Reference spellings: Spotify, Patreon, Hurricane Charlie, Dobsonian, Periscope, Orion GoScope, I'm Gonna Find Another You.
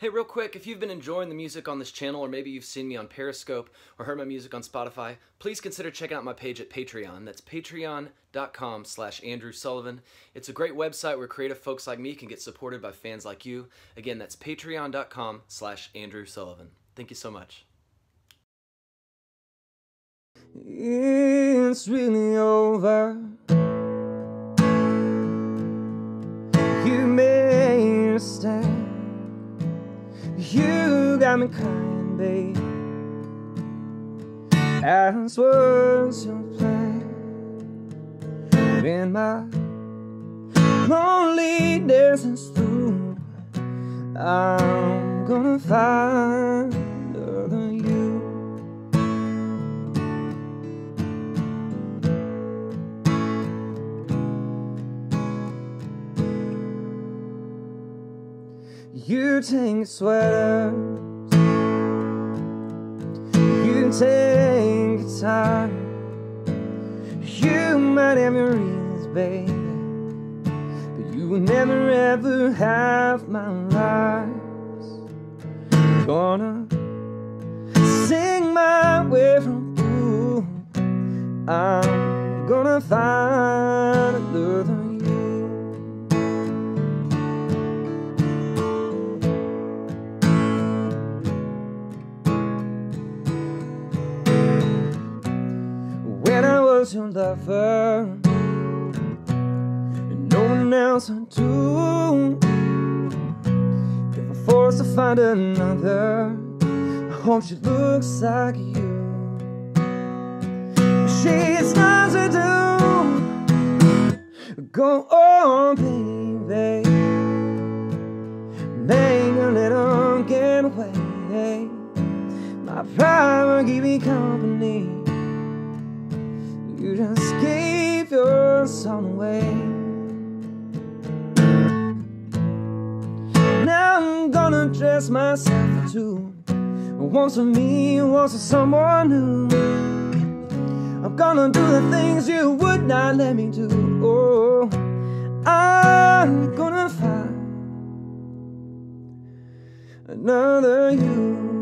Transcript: Hey, real quick, if you've been enjoying the music on this channel, or maybe you've seen me on Periscope or heard my music on Spotify, please consider checking out my page at Patreon. That's patreon.com/AndrewSullivan. It's a great website where creative folks like me can get supported by fans like you. Again, that's patreon.com/AndrewSullivan. Thank you so much. It's really over. You made your stand. You got me crying, babe, as was your plan. When my lonely days is through, I'm gonna find another you. You take sweaters, you take guitar, you might have your reasons, baby, but you will never ever have my lies. Gonna sing my way from blue. I'm gonna find another. Your lover, and no one else would do. If I'm forced to find another, I hope she looks like you. She's not to do. Go on, baby, make a little getaway. My pride will keep me company. You just gave your son away. Now I'm gonna dress myself too. Once for me, once for someone new. I'm gonna do the things you would not let me do. Oh, I'm gonna find another you.